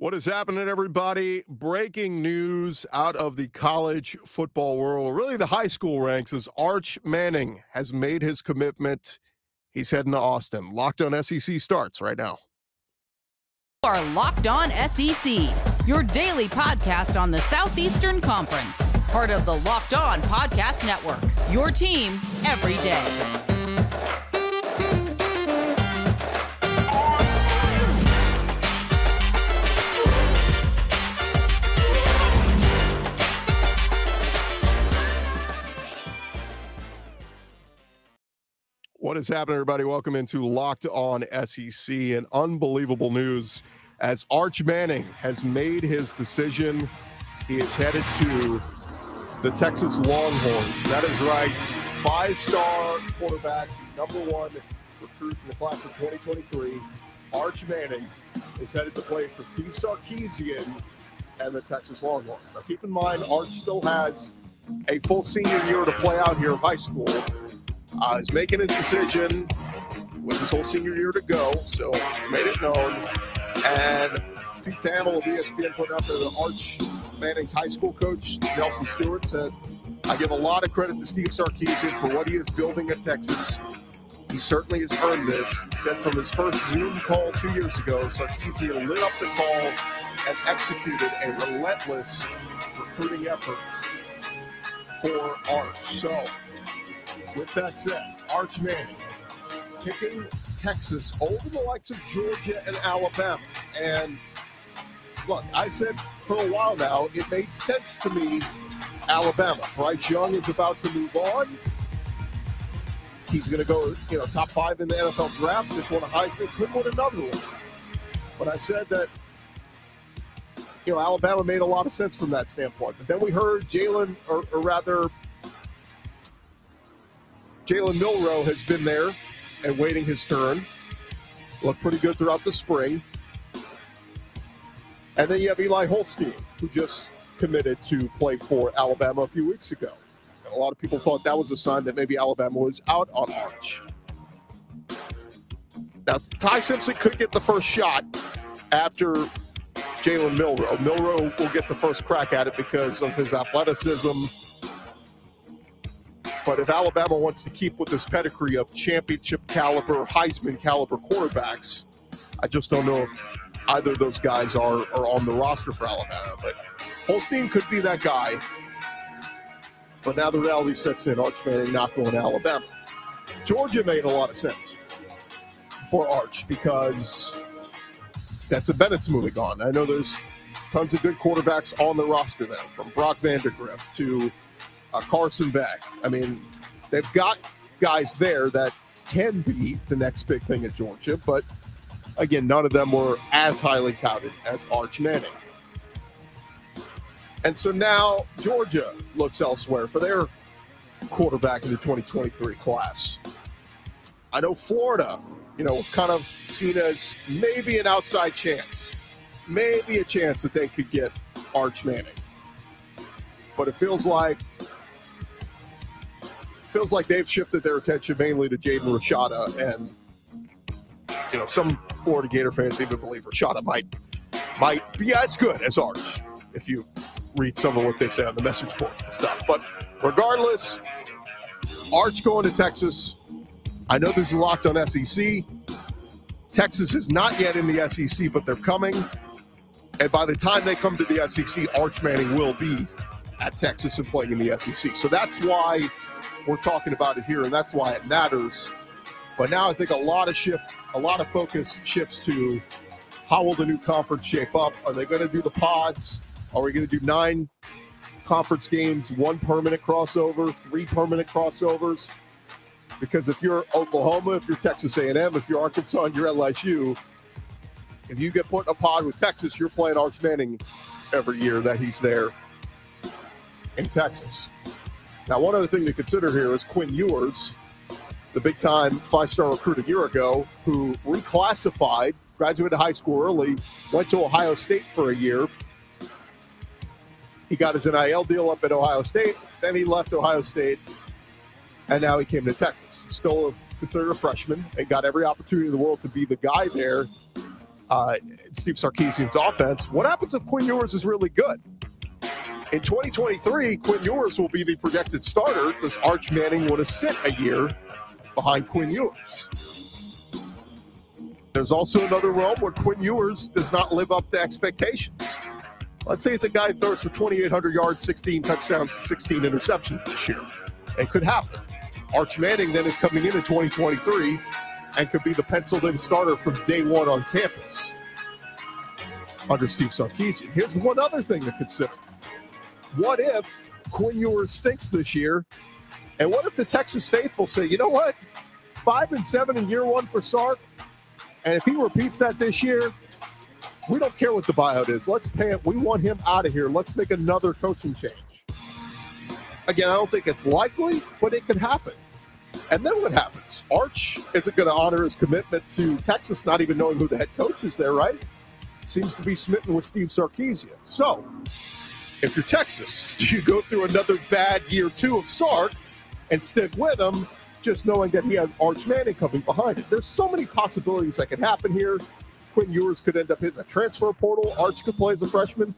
What is happening, everybody? Breaking news out of the college football world, really the high school ranks, is Arch Manning has made his commitment. He's heading to Austin. Locked On SEC starts right now. You are Locked On SEC, your daily podcast on the Southeastern Conference, part of the Locked On Podcast Network, your team every day. What is happening, everybody? Welcome into Locked On SEC, and unbelievable news as Arch Manning has made his decision. He is headed to the Texas Longhorns. That is right. Five-star quarterback, number one recruit in the class of 2023, Arch Manning, is headed to play for Steve Sarkisian and the Texas Longhorns. Now, keep in mind, Arch still has a full senior year to play out here in high school. He's making his decision with his whole senior year to go, so he's made it known. And Pete Thamel of ESPN put out there that Arch Manning's high school coach, Nelson Stewart, said, "I give a lot of credit to Steve Sarkisian for what he is building at Texas. He certainly has earned this." He said from his first Zoom call 2 years ago, Sarkisian lit up the call and executed a relentless recruiting effort for Arch. So, with that said, Arch Manning picking Texas over the likes of Georgia and Alabama. And look, I said for a while now, it made sense to me, Alabama. Bryce Young is about to move on. He's going to go, top 5 in the NFL draft. Just won a Heisman, could win another one. But I said that, Alabama made a lot of sense from that standpoint. But then we heard Jalen Milroe has been there and waiting his turn. Looked pretty good throughout the spring. And then you have Eli Holstein, who just committed to play for Alabama a few weeks ago. And a lot of people thought that was a sign that maybe Alabama was out on Arch. Now, Ty Simpson could get the first shot after Jalen Milroe. Milroe will get the first crack at it because of his athleticism. But if Alabama wants to keep with this pedigree of championship caliber, Heisman caliber quarterbacks, I just don't know if either of those guys are on the roster for Alabama. But Holstein could be that guy. But now the reality sets in. Arch Manning not going to Alabama. Georgia made a lot of sense for Arch because Stetson Bennett's moving on. I know there's tons of good quarterbacks on the roster there, from Brock Vandergriff to Carson Beck. I mean, they've got guys there that can be the next big thing at Georgia, but again, none of them were as highly touted as Arch Manning. And so now Georgia looks elsewhere for their quarterback in the 2023 class. I know Florida, was kind of seen as maybe an outside chance, maybe a chance that they could get Arch Manning. But it feels like they've shifted their attention mainly to Jaden Rashada, and some Florida Gator fans even believe Rashada might be as good as Arch if you read some of what they say on the message boards and stuff. But regardless, Arch going to Texas. I know this is Locked On SEC. Texas is not yet in the SEC, but they're coming, and by the time they come to the SEC, Arch Manning will be at Texas and playing in the SEC. So that's why we're talking about it here, and that's why it matters. But now I think a lot of focus shifts to how will the new conference shape up? Are they going to do the pods? Are we going to do 9 conference games, 1 permanent crossover, 3 permanent crossovers? Because if you're Oklahoma, if you're Texas A&M, if you're Arkansas, and you're LSU, if you get put in a pod with Texas, you're playing Arch Manning every year that he's there in Texas. Now, one other thing to consider here is Quinn Ewers, the big-time 5-star recruit a year ago, who reclassified, graduated high school early, went to Ohio State for a year. He got his NIL deal up at Ohio State, then he left Ohio State, and now he came to Texas. Still considered a freshman and got every opportunity in the world to be the guy there. Steve Sarkisian's offense. What happens if Quinn Ewers is really good? In 2023, Quinn Ewers will be the projected starter. Does Arch Manning want to sit a year behind Quinn Ewers? There's also another realm where Quinn Ewers does not live up to expectations. Let's say he's a guy who throws for 2,800 yards, 16 touchdowns, and 16 interceptions this year. It could happen. Arch Manning then is coming in 2023 and could be the penciled-in starter from day one on campus under Steve Sarkisian. Here's one other thing to consider. What if Quinn Ewers stinks this year? And what if the Texas faithful say, you know what? 5-7 in year one for Sark. And if he repeats that this year, we don't care what the buyout is. Let's pay it. We want him out of here. Let's make another coaching change. Again, I don't think it's likely, but it could happen. And then what happens? Arch isn't going to honor his commitment to Texas, not even knowing who the head coach is there, right? Seems to be smitten with Steve Sarkisian. So, if you're Texas, do you go through another bad year two of Sark and stick with him, just knowing that he has Arch Manning coming behind it? There's so many possibilities that could happen here. Quinn Ewers could end up hitting the transfer portal. Arch could play as a freshman.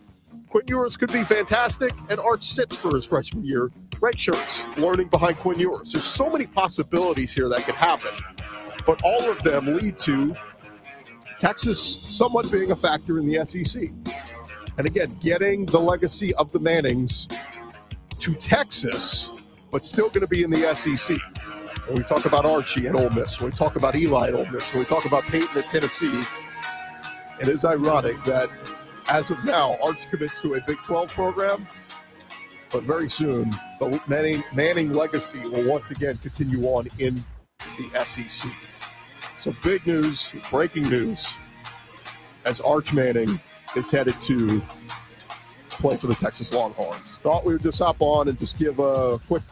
Quinn Ewers could be fantastic, and Arch sits for his freshman year. Red shirts, learning behind Quinn Ewers. There's so many possibilities here that could happen, but all of them lead to Texas somewhat being a factor in the SEC. And again, getting the legacy of the Mannings to Texas, but still going to be in the SEC. When we talk about Archie at Ole Miss, when we talk about Eli at Ole Miss, when we talk about Peyton at Tennessee, it is ironic that as of now, Arch commits to a Big 12 program, but very soon the Manning legacy will once again continue on in the SEC. So big news, breaking news, as Arch Manning is headed to play for the Texas Longhorns. Thought we would just hop on and just give a quick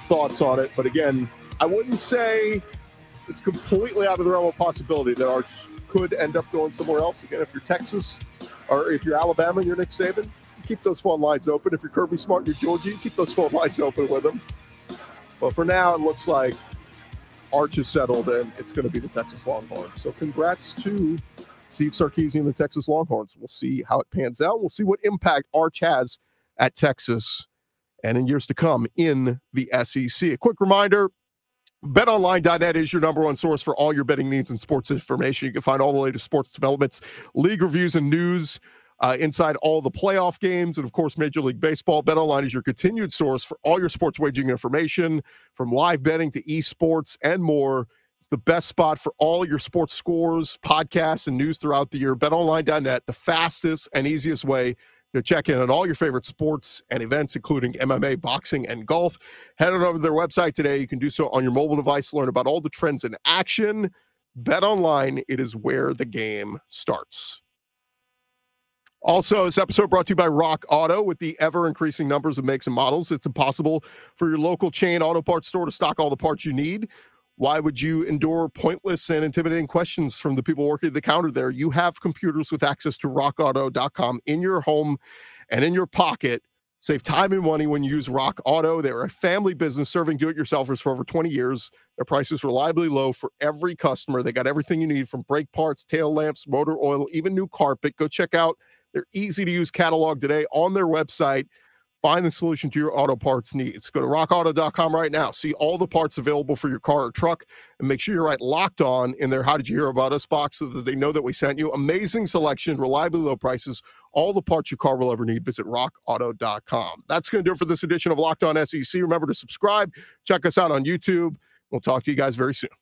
thoughts on it. But again, I wouldn't say it's completely out of the realm of possibility that Arch could end up going somewhere else. Again, if you're Texas or if you're Alabama and you're Nick Saban, keep those phone lines open. If you're Kirby Smart and you're Georgia, keep those phone lines open with them. But for now, it looks like Arch is settled and it's going to be the Texas Longhorns. So congrats to Steve Sarkisian and the Texas Longhorns. We'll see how it pans out. We'll see what impact Arch has at Texas and in years to come in the SEC. A quick reminder, BetOnline.net is your number one source for all your betting needs and sports information. You can find all the latest sports developments, league reviews, and news inside all the playoff games, and of course, Major League Baseball. BetOnline is your continued source for all your sports wagering information, from live betting to esports and more. It's the best spot for all your sports scores, podcasts, and news throughout the year. BetOnline.net, the fastest and easiest way to check in on all your favorite sports and events, including MMA, boxing, and golf. Head on over to their website today. You can do so on your mobile device. Learn about all the trends in action. BetOnline, it is where the game starts. Also, this episode brought to you by Rock Auto. With the ever-increasing numbers of makes and models, it's impossible for your local chain auto parts store to stock all the parts you need. Why would you endure pointless and intimidating questions from the people working at the counter there? You have computers with access to rockauto.com in your home and in your pocket. Save time and money when you use Rock Auto. They're a family business serving do-it-yourselfers for over 20 years. Their price is reliably low for every customer. They got everything you need, from brake parts, tail lamps, motor oil, even new carpet. Go check out their easy-to-use catalog today on their website. Find the solution to your auto parts needs. Go to rockauto.com right now. See all the parts available for your car or truck, and make sure you write Locked On in their How Did You Hear About Us box so that they know that we sent you. Amazing selection, reliably low prices, all the parts your car will ever need. Visit rockauto.com. That's going to do it for this edition of Locked On SEC. Remember to subscribe. Check us out on YouTube. We'll talk to you guys very soon.